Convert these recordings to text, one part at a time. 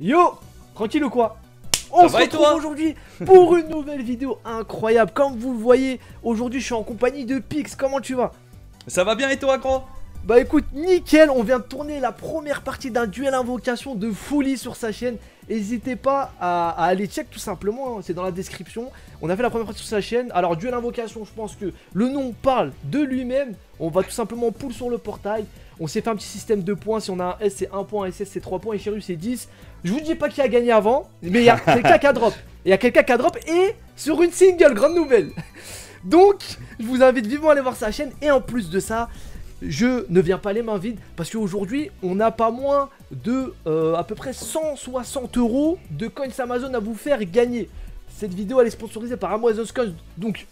Yo, tranquille ou quoi? On se retrouve aujourd'hui pour une nouvelle vidéo incroyable. Comme vous le voyez, aujourd'hui je suis en compagnie de Pix. Comment tu vas? Ça va bien et toi, grand? Bah écoute, nickel, on vient de tourner la première partie d'un duel invocation de folie sur sa chaîne. N'hésitez pas à aller check tout simplement, hein, c'est dans la description. On a fait la première partie sur sa chaîne. Alors duel invocation, je pense que le nom parle de lui-même. On va tout simplement pull sur le portail. On s'est fait un petit système de points. Si on a un S c'est 1 point, un SS c'est 3 points et Shiryu c'est 10. Je vous dis pas qui a gagné avant, mais il y a quelqu'un qui a drop. Il y a quelqu'un qui a drop et sur une single, grande nouvelle. Donc je vous invite vivement à aller voir sa chaîne. Et en plus de ça, je ne viens pas les mains vides parce qu'aujourd'hui on n'a pas moins de à peu près 160 € de coins Amazon à vous faire gagner. Cette vidéo elle est sponsorisée par Amazon Coins, donc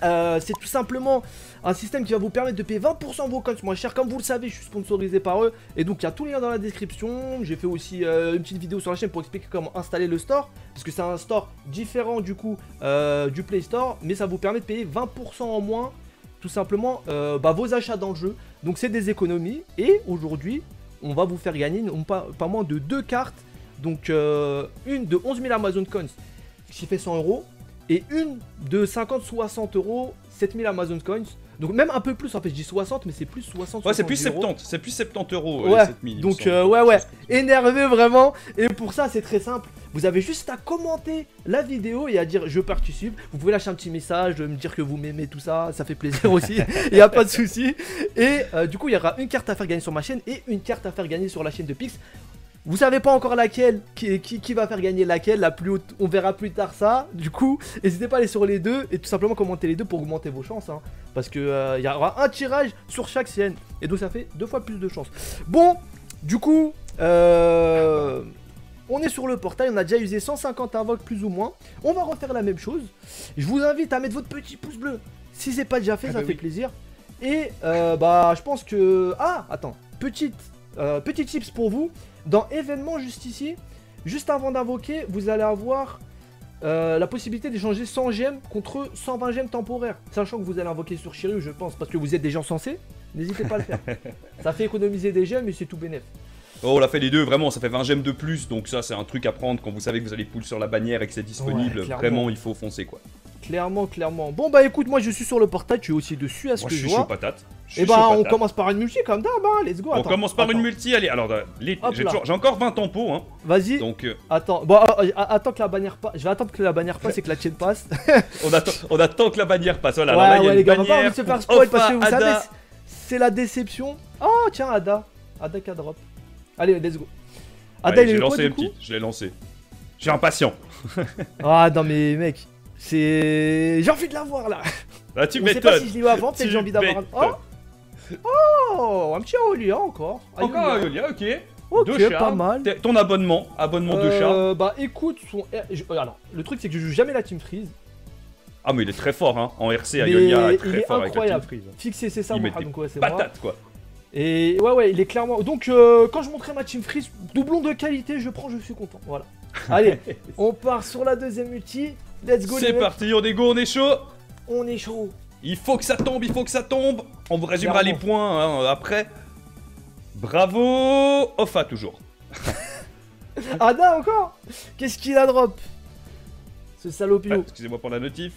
c'est tout simplement un système qui va vous permettre de payer 20% vos coins moins cher. Comme vous le savez, je suis sponsorisé par eux et donc il y a tous les liens dans la description. J'ai fait aussi une petite vidéo sur la chaîne pour expliquer comment installer le store, parce que c'est un store différent du coup du Play Store, mais ça vous permet de payer 20% en moins tout simplement vos achats dans le jeu. Donc c'est des économies et aujourd'hui on va vous faire gagner pas moins de 2 cartes. Donc une de 11 000 Amazon Coins qui fait 100 € et une de 50-60 €, 7 000 Amazon Coins. Donc même un peu plus en fait, je dis 60 mais c'est plus 60. Ouais, c'est plus 70, c'est plus 70 €. Ouais, 7000, donc ouais, énervé vraiment. Et pour ça c'est très simple. Vous avez juste à commenter la vidéo et à dire je participe. Vous pouvez lâcher un petit message, me dire que vous m'aimez, tout ça, ça fait plaisir aussi. Il n'y a pas de souci. Et du coup, il y aura une carte à faire gagner sur ma chaîne et une carte à faire gagner sur la chaîne de Pix. Vous savez pas encore laquelle, qui va faire gagner laquelle, la plus haute, on verra plus tard ça. Du coup, n'hésitez pas à aller sur les deux et tout simplement commenter les deux pour augmenter vos chances, hein, parce que il y aura un tirage sur chaque chaîne et donc ça fait 2 fois plus de chances. Bon, du coup, on est sur le portail, on a déjà usé 150 invoques plus ou moins. On va refaire la même chose. Je vous invite à mettre votre petit pouce bleu si c'est pas déjà fait, ça fait plaisir. Et je pense que... Ah, attends, petit tips pour vous. Dans événements juste ici, juste avant d'invoquer, vous allez avoir la possibilité d'échanger 100 gemmes contre 120 gemmes temporaires. Sachant que vous allez invoquer sur Shiryu, je pense, parce que vous êtes des gens sensés. N'hésitez pas à le faire. Ça fait économiser des gemmes et c'est tout bénéf. Oh, on l'a fait les deux, vraiment, ça fait 20 gemmes de plus, donc ça c'est un truc à prendre quand vous savez que vous allez pull sur la bannière et que c'est disponible, ouais, vraiment il faut foncer quoi. Clairement. Bon bah écoute, moi je suis sur le portail, tu es aussi dessus à ce que je vois. Je suis chaud patate. Et bah on commence par une multi comme d'hab, hein, let's go. On commence par une multi, allez, alors j'ai encore 20 tempos, hein. Vas-y, attends, bon, attends que la bannière passe, je vais attendre que la bannière passe et que la tienne passe. on attend que la bannière passe, voilà, ouais, alors là, les gars, on va pas se faire spoil parce que vous savez, c'est la déception. Oh tiens, Ada qui a drop. Allez, let's go. Ada, il est lancé, je l'ai lancé. Je suis impatient. Ah non mais mec, c'est... J'ai envie de l'avoir là. Ah, tu m'étonnes. Je sais pas si je l'ai eu avant, peut-être j'ai envie d'avoir un... Oh, un petit Aoyolia encore. Encore Aiolia, ok. Deux chats, pas mal. Ton abonnement de chat. Bah écoute, alors, le truc c'est que je joue jamais la team freeze. Ah mais il est très fort, hein, en RC, Aiolia est très fort avec la team freeze. Fixé, c'est ça, donc c'est patate quoi. Et ouais, il est clairement... Donc, quand je montrais ma team freeze, doublon de qualité, je prends, je suis content, voilà. Allez, on part sur la deuxième multi, let's go. C'est parti, on est go, on est chaud. On est chaud. Il faut que ça tombe, il faut que ça tombe. On vous résumera les points, hein, après. Bravo, Ofa toujours. Ada encore. Qu'est-ce qu'il a drop, ce salopio. Excusez-moi pour la notif.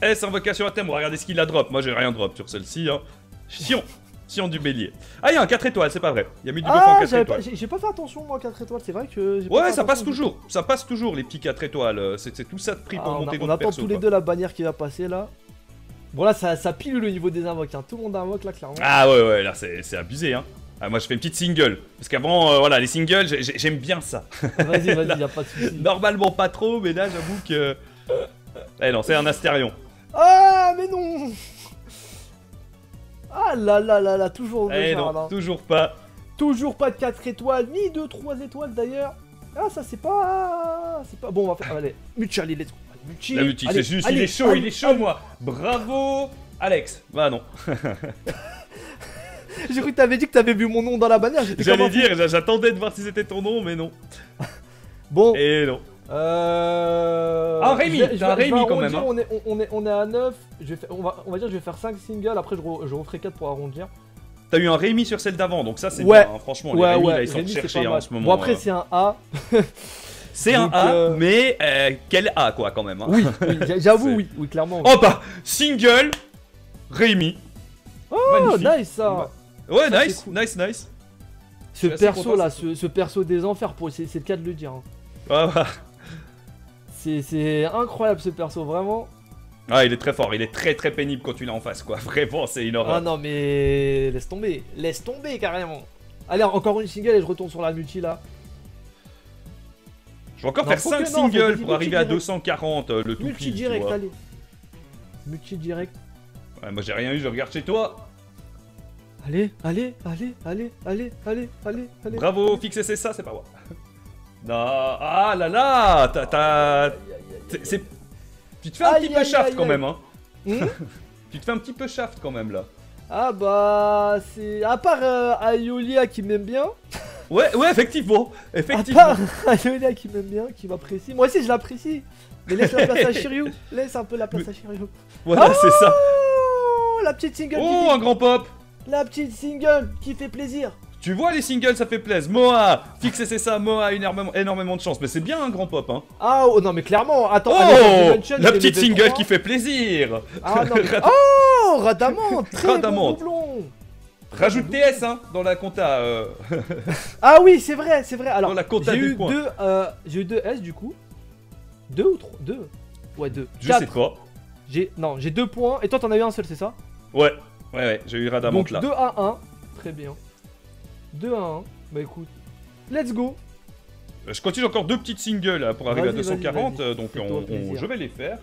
S, invocation à thème, regardez ce qu'il a drop. Moi j'ai rien drop sur celle-ci, hein. Sion du bélier. Ah, il y a un 4 étoiles, c'est pas vrai. Il y a mis du bœuf en 4 étoiles. J'ai pas fait attention moi 4 étoiles, c'est vrai que... Ouais, ça passe toujours, les petits 4 étoiles. C'est tout ça de prix pour monter notre perso. On attend tous les deux la bannière qui va passer là. Bon là ça pilule au niveau des invoques, hein. Tout le monde invoque là clairement. Ah ouais, là c'est abusé, hein. Ah, moi je fais une petite single, parce qu'avant, voilà, les singles, j'aime bien ça. Vas-y, y'a pas de soucis. Normalement pas trop, mais là j'avoue que... Eh non, c'est un Astérion. Ah mais non. Ah là, toujours non, toujours pas de 4 étoiles, ni de 3 étoiles d'ailleurs. Ah ça c'est pas bon, on va faire allez, Mucha, allez, let's go. Mucha. La Mucha, c'est juste allez, il est chaud moi. Bravo Alex. Bah non. J'ai cru que t'avais dit que t'avais vu mon nom dans la bannière, j'allais dire, j'attendais de voir si c'était ton nom mais non. Bon. Et non. Ah Rémi, quand même. On est à 9, on va dire je vais faire 5 singles, après je referai 4 pour arrondir. T'as eu un Rémi sur celle d'avant, donc ça c'est bien, hein. Franchement, les Rémi, là, ils sont cherchés en ce moment. Bon, après, c'est un A. C'est un A, mais quel A, quoi, quand même. Hein. Oui, j'avoue, oui, clairement. Oui. Oh, bah, single, Rémi. Oh, magnifique. Nice, ça. Ouais, ça, nice, cool. nice. Ce perso, là, ce perso des enfers, c'est le cas de le dire. Hein. Ah, bah. C'est incroyable, ce perso, vraiment. Ah, il est très fort, il est très très pénible quand tu l'as en face, quoi. Vraiment, c'est une horreur. Ah non, mais laisse tomber carrément. Allez, encore une single et je retourne sur la multi là. Je vais encore faire 5 singles pour arriver à 240 le tout. Multi direct, allez. Multi direct. Ouais, moi j'ai rien eu, je regarde chez toi. Allez, allez, allez, allez, allez, allez, allez, allez. Bravo, Pix, c'est ça, c'est pas moi. Non, ah là là, c'est... Tu te fais un petit peu shaft quand même, hein. Tu te fais un petit peu shaft quand même, là. Ah bah... c'est... À part Aiolia qui m'aime bien. Ouais, effectivement. À part Aiolia qui m'aime bien, qui m'apprécie. Moi aussi, je l'apprécie. Mais laisse la place à Shiryu. Laisse un peu la place à Shiryu. Voilà, c'est ça. La petite single. Oh, un grand pop. La petite single qui fait plaisir. Tu vois, les singles, ça fait plaisir. Moa, Pix, c'est ça. Moa, énormément de chance. Mais c'est bien un grand pop, hein. Ah, oh, non, mais clairement. Attends, oh, la petite single qui fait plaisir. Ah, non, mais... oh, Radamante, très Radamante. Bon doublon. Rajoute TS, hein, dans la compta. Ah oui, c'est vrai, c'est vrai. Alors, j'ai eu, deux S, du coup. Deux ou trois? Deux. Ouais, deux. Je sais pas. Non, j'ai 2 points. Et toi, t'en as eu un seul, c'est ça? Ouais, j'ai eu Radamante, donc, là. 2 à 1. Très bien. 2 à 1, bah écoute, let's go. Je continue encore 2 petites singles là, pour arriver à 240, donc je vais les faire.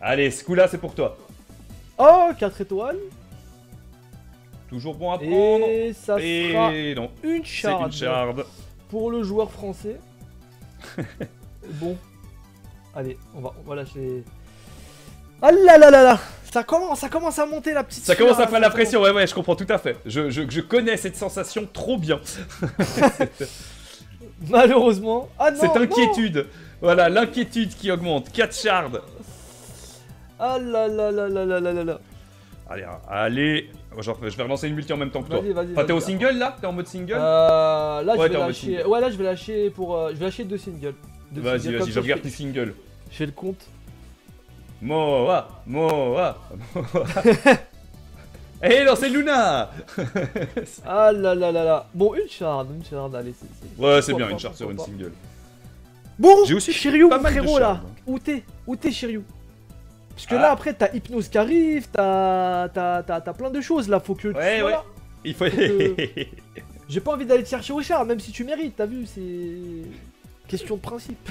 Allez, ce coup là c'est pour toi. Oh, 4 étoiles. Toujours bon à prendre. Et ça sera non. Une charde. C'est une charde. Pour le joueur français. Bon. Allez, on va lâcher... Ah là là là là. Ça commence à monter la petite... Ça commence à faire la pression, ouais, je comprends tout à fait. Je connais cette sensation trop bien. Malheureusement... Ah non, cette inquiétude, voilà, l'inquiétude qui augmente. 4 shards. Ah là là là là là là là. Allez, je vais relancer une multi en même temps que toi. Enfin, t'es au single, là? T'es en mode single? Là, ouais, là, je vais lâcher je vais lâcher 2 singles. Vas-y, je regarde tes singles. Je fais le compte. Moa. Eh non, c'est Luna. Ah là là là là. Bon, une shard, allez. Ouais, c'est bien, une shard sur une single. Bon, j'ai aussi Shiryu, frérot, là. Où t'es, Shiryu? Parce que là, après, t'as Hypnos qui arrive, t'as plein de choses, là. Faut que tu sois là. Il faut... J'ai pas envie d'aller te chercher au char, même si tu mérites, t'as vu, c'est... Question de principe.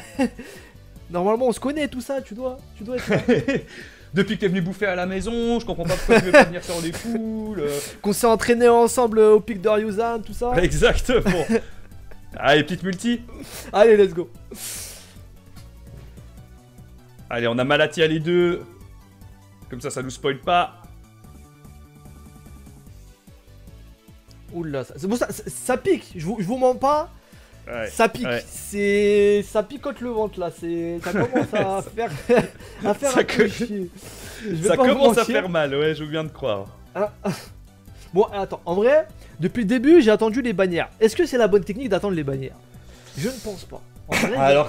Normalement, on se connaît tout ça, tu dois être... Depuis que t'es venu bouffer à la maison, je comprends pas pourquoi tu veux pas venir sur les poules... Qu'on s'est entraîné ensemble au pic de Ryuzan, tout ça... Exactement. Allez, petite multi. Allez, let's go. Allez, on a Malatia les deux. Comme ça, ça nous spoil pas. Oula, c'est bon, ça pique, je vous mens pas. Ouais, ça pique, ça picote le ventre là, ça commence à faire ça chier. Ça commence à faire mal, ouais, je viens de croire. Bon, attends, en vrai, depuis le début, j'ai attendu les bannières. Est-ce que c'est la bonne technique d'attendre les bannières? Je ne pense pas. Vrai,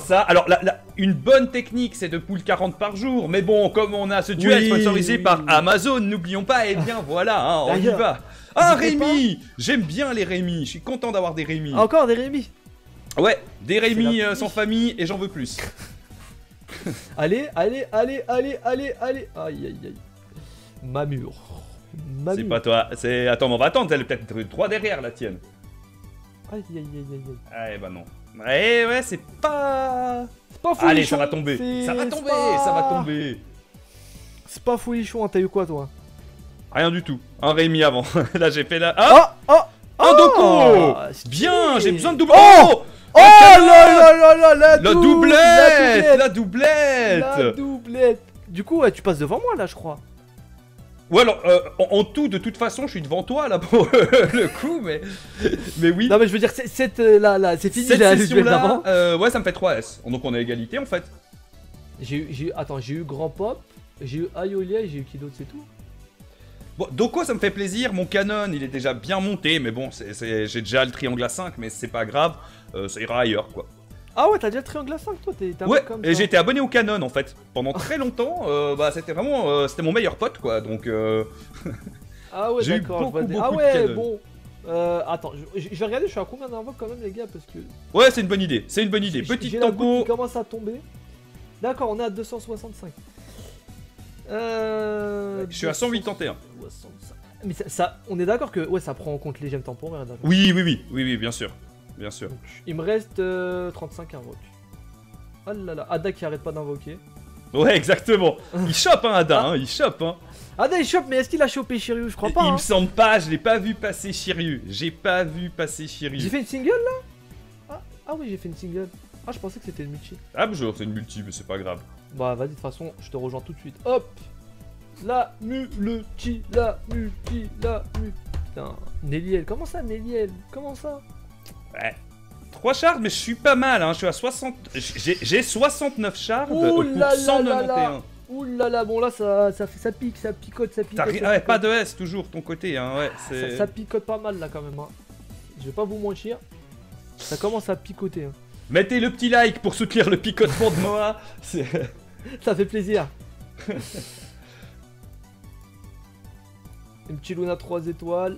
une bonne technique, c'est de pool 40 par jour. Mais bon, comme on a ce duel sponsorisé par Amazon, n'oublions pas, et bien voilà, hein, on y va. Ah, Rémi! J'aime bien les Rémi, je suis content d'avoir des Rémi. Encore des Rémi? Ouais, des Rémi sans famille et j'en veux plus. Allez. Aïe. Mamure. C'est pas toi, c'est... Attends, mais on va attendre, elle est peut-être 3 derrière la tienne. Aïe. Eh bah non. Ouais, c'est pas... C'est pas folichon. Allez, ça va tomber. C'est pas folichon, t'as eu quoi toi? Rien du tout, un Rémi avant. Là j'ai fait la... Un Doko. Bien, j'ai besoin de double... Oh là là, la doublette. Du coup, tu passes devant moi là, je crois. Ou alors, de toute façon, je suis devant toi là pour le coup, mais oui. Non mais je veux dire, c'est fini la session là. Ouais, ça me fait 3S. Donc on est à égalité en fait. J'ai eu grand pop, j'ai eu Aiolia et j'ai eu qui d'autre, c'est tout. Bon, Doko, ça me fait plaisir. Mon canon, il est déjà bien monté. Mais bon, j'ai déjà le triangle à 5, mais c'est pas grave. Ça ira ailleurs, quoi. Ah ouais, t'as déjà le triangle à 5, toi ouais, comme ça. Et j'étais abonné au canon, en fait. Pendant très longtemps, bah, c'était vraiment... c'était mon meilleur pote, quoi. Donc... Ah ouais, d'accord. Ah ouais, bon... attends, je vais regarder, je suis à combien d'invoques quand même, les gars, parce que... Ouais, c'est une bonne idée, c'est une bonne idée. Petite tempo... qui commence à tomber. D'accord, on est à 265. Je suis à 181. 65. Mais ça, on est d'accord que ouais, ça prend en compte les gemmes temporaires. Oui, bien sûr. Bien sûr. Donc, il me reste 35 invoques. Oh là là, Ada qui arrête pas d'invoquer. Ouais, exactement. Il chope, hein, Ada, hein, il chope, hein. Ada, il chope, mais est-ce qu'il a chopé Shiryu? Je crois pas. Il me semble pas, je l'ai pas vu passer Shiryu. J'ai pas vu passer Shiryu. J'ai fait une single là? Ah oui, j'ai fait une single. Ah, je pensais que c'était une multi. Ah, bonjour, c'est une multi, mais c'est pas grave. Bah, vas-y, de toute façon, je te rejoins tout de suite. Hop! La multi, la multi, la multi. Putain, Neliel, comment ça, Neliel? Comment ça? Ouais. 3 shards, mais je suis pas mal, hein. Je suis à 60. J'ai 69 shards pour 191. Oulala, bon là, ça pique, ça picote, ça picote. Ouais, pas de S toujours, ton côté, hein. Ouais, ça picote pas mal là quand même, hein. Je vais pas vous mentir. Ça commence à picoter, hein. Mettez le petit like pour soutenir le picotement de Moa. Ça fait plaisir. Une petite Luna 3 étoiles.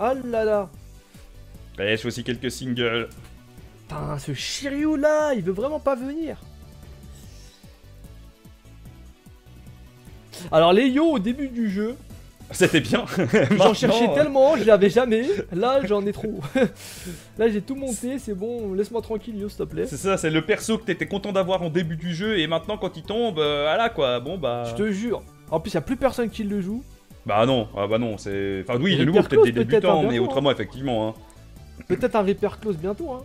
Ah là là. Ouais, je fais aussi quelques singles. Putain, ce Shiryu là, il veut vraiment pas venir. Alors les yo au début du jeu... C'était bien. J'en cherchais tellement, je l'avais jamais. Là, j'en ai trop. Là, j'ai tout monté, c'est bon. Laisse-moi tranquille, yo, s'il te plaît. C'est ça, c'est le perso que t'étais content d'avoir en début du jeu et maintenant, quand il tombe, voilà quoi. Bon bah. Je te jure. En plus, y a plus personne qui le joue. Bah non, ah bah non, c'est. Enfin, oui, il est nouveau, peut-être des débutants, mais autrement, effectivement. Hein. Peut-être un Reaper Close bientôt, hein.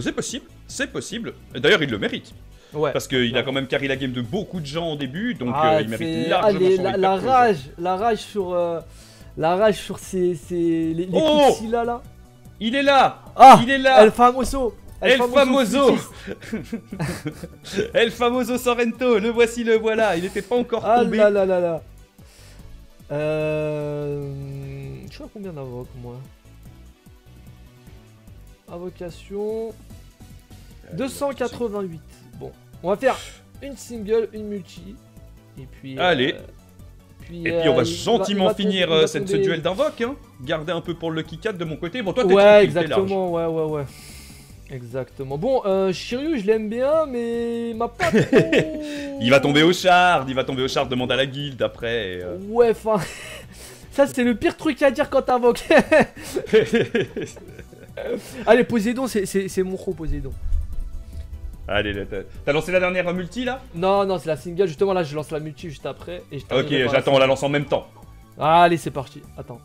C'est possible, c'est possible. D'ailleurs, il le mérite. Ouais, parce qu'il a quand même carry la game de beaucoup de gens au début, donc il mérite largement son la rage sur les coups de Scylla là. Il est là. Ah, il est là. El Famoso. El Famoso Sorrento. Le voici, le voilà. Il n'était pas encore tombé. Ah là là là. Je crois combien d'invoques moi. Invocation. 288. Bon, on va faire une single, une multi, et puis... Allez. Puis on va gentiment finir ce duel d'invoque, hein. Garder un peu pour le kick-out de mon côté. Bon, toi, t'es tranquille, exactement, large. Ouais. Exactement. Bon, Shiryu, je l'aime bien, mais ma patte... Il va tomber au shard, demande à la guilde, après. Et, ouais, enfin... Ça, c'est le pire truc à dire quand t'invoques. Allez, Poseidon, c'est mon gros Poseidon. Allez, t'as lancé la dernière multi là? Non, c'est la single, justement là je lance la multi juste après. Et ok, j'attends, on la lance en même temps. Allez, c'est parti, attends.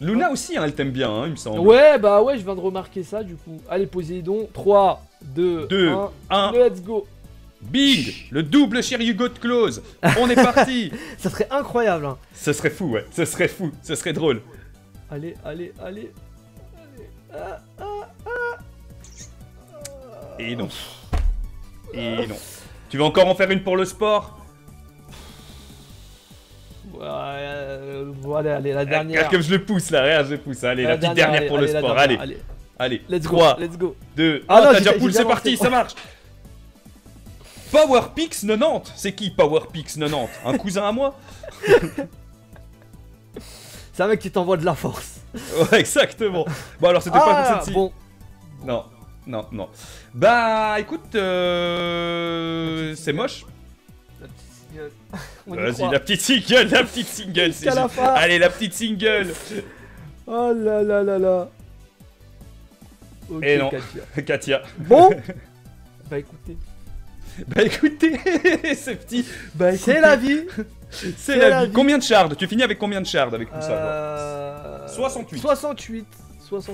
Luna aussi, hein, elle t'aime bien, hein, il me semble. Ouais, bah ouais, je viens de remarquer ça du coup. Allez, Poséidon, 3, 2, 1, let's go. Big, le double Shiryu Got Close, on est parti. Ça serait incroyable, hein. Ce serait fou, ouais, ce serait fou, ce serait drôle. Allez, allez, allez. Et non. Et non. Tu veux encore en faire une pour le sport? Voilà, allez, la dernière. Comme je le pousse là, regarde, je le pousse. Allez, la petite dernière pour le sport. Allez. Let's go. 2. Ah non, t'as déjà poussé, c'est parti, ça marche. PowerPix90. C'est qui PowerPix90? Un cousin à moi? C'est un mec qui t'envoie de la force. Ouais, exactement. Bon, alors c'était pas comme celle-ci. Bon. Non. Non. Bah écoute, c'est moche. Vas-y, la petite single. Allez, la petite single. Oh là là là là. Okay, et non, Katia. Bon. Bah écoutez, c'est petit. Bah, c'est la vie. C'est la vie. Combien de shards? Tu finis avec combien de shards avec tout ça? 68.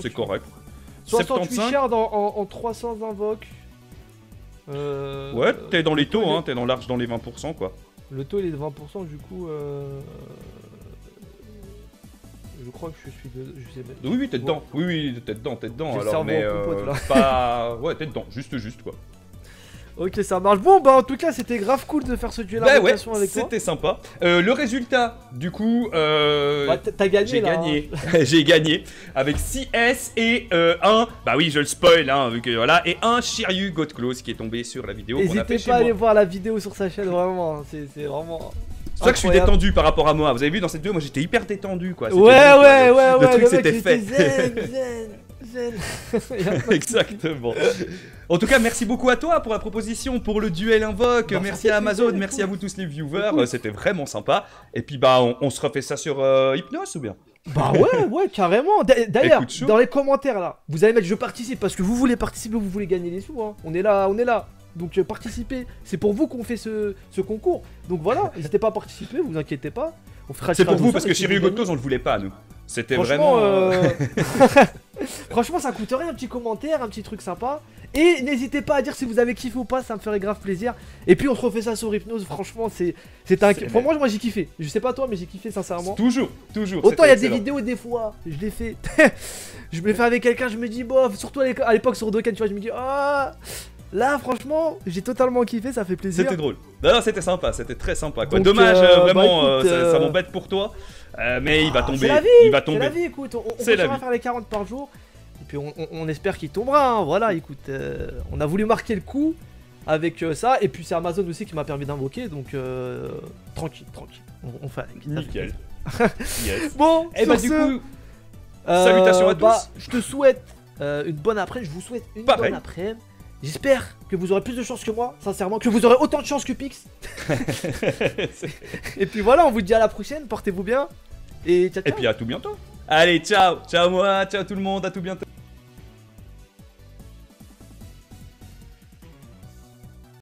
C'est correct. 68 shards en 300 invoques. Ouais, t'es dans les taux, hein, t'es dans l'arche dans les 20% quoi. Le taux il est de 20% du coup. Je crois que je suis de. Je sais pas. Oui, t'es dedans. Ouais. Oui, t'es dedans. Alors mais. Popote, là. Pas. Ouais, t'es dedans. Juste quoi. Ok, ça marche. Bon, bah en tout cas, c'était grave cool de faire ce duel d'invitation avec toi. C'était sympa. Le résultat, du coup, t'as gagné. J'ai gagné. Hein. J'ai gagné avec 6S et 1. Bah oui, je le spoil, hein, vu que voilà. Et 1 Shiryu Got Close qui est tombé sur la vidéo. N'hésitez pas à aller voir la vidéo sur sa chaîne, vraiment. C'est vraiment. C'est pour ça que je suis détendu par rapport à moi. Vous avez vu dans cette vidéo, moi j'étais hyper détendu, quoi. Ouais. Le truc c'était fait. Exactement. En tout cas, merci beaucoup à toi pour la proposition, pour le duel invoque. Bah, merci à Amazon, merci à vous tous les viewers. C'était vraiment sympa. Et puis bah, on se refait ça sur Hypnos ou bien? Bah ouais, carrément. D'ailleurs, dans les commentaires là, vous allez mettre je participe parce que vous voulez participer, vous voulez gagner les sous. Hein. On est là. Donc participez, c'est pour vous qu'on fait ce concours. Donc voilà, n'hésitez pas à participer, vous inquiétez pas. C'est pour vous parce que Shiryu Got Close on le voulait pas nous. C'était vraiment... Franchement ça coûte rien, un petit commentaire, un petit truc sympa. Et n'hésitez pas à dire si vous avez kiffé ou pas, ça me ferait grave plaisir. Et puis on se refait ça sur Hypnos, franchement c'est un... Pour moi j'ai kiffé, je sais pas toi mais j'ai kiffé sincèrement. Toujours. Autant il y a des vidéos des fois, je les fais. Je me les fais avec quelqu'un, je me dis bof, surtout à l'époque sur Dokken, tu vois, je me dis ah. Là, franchement, j'ai totalement kiffé, ça fait plaisir. C'était drôle. Non, c'était sympa, c'était très sympa. Quoi. Donc, dommage, vraiment, bah, écoute, ça m'embête pour toi. Mais il va tomber. C'est la vie, écoute. On va faire les 40 par jour. Et puis, on espère qu'il tombera. Hein. Voilà, écoute, on a voulu marquer le coup avec ça. Et puis, c'est Amazon aussi qui m'a permis d'invoquer. Donc, tranquille. On fait avec. Nickel. Yes. Bon, et bah, du coup, salutations à tous. Bah, je te souhaite une bonne après-midi. Je vous souhaite une bonne après-midi. J'espère que vous aurez plus de chance que moi, sincèrement, que vous aurez autant de chance que Pix. Et puis voilà, on vous dit à la prochaine, portez-vous bien. Et ciao. Et puis à tout bientôt. Allez, ciao tout le monde, à tout bientôt.